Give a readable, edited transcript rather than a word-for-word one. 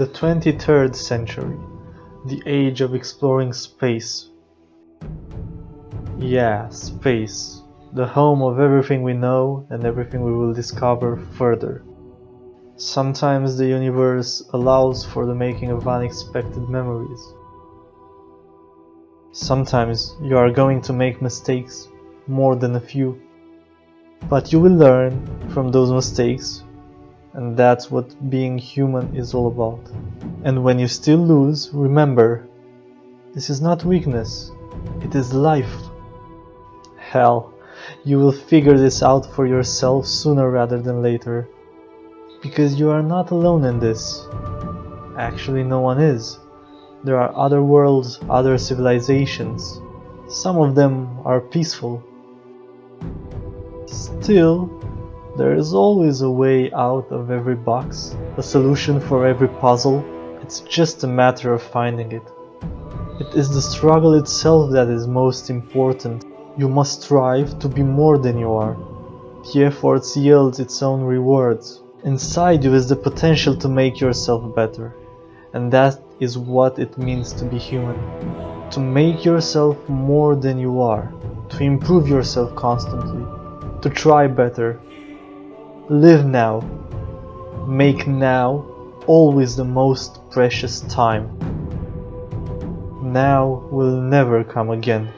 The 23rd century, the age of exploring space. Yeah, space, the home of everything we know and everything we will discover further. Sometimes the universe allows for the making of unexpected memories. Sometimes you are going to make mistakes, more than a few. But you will learn from those mistakes, and that's what being human is all about. And when you still lose, remember, this is not weakness, it is life. Hell, you will figure this out for yourself sooner rather than later. Because you are not alone in this. Actually, no one is. There are other worlds, other civilizations. Some of them are peaceful. Still, there is always a way out of every box, a solution for every puzzle. It's just a matter of finding it. It is the struggle itself that is most important. You must strive to be more than you are. The effort yields its own rewards. Inside you is the potential to make yourself better. And that is what it means to be human. To make yourself more than you are. To improve yourself constantly. To try better. Live now. Make now always the most precious time. Now will never come again.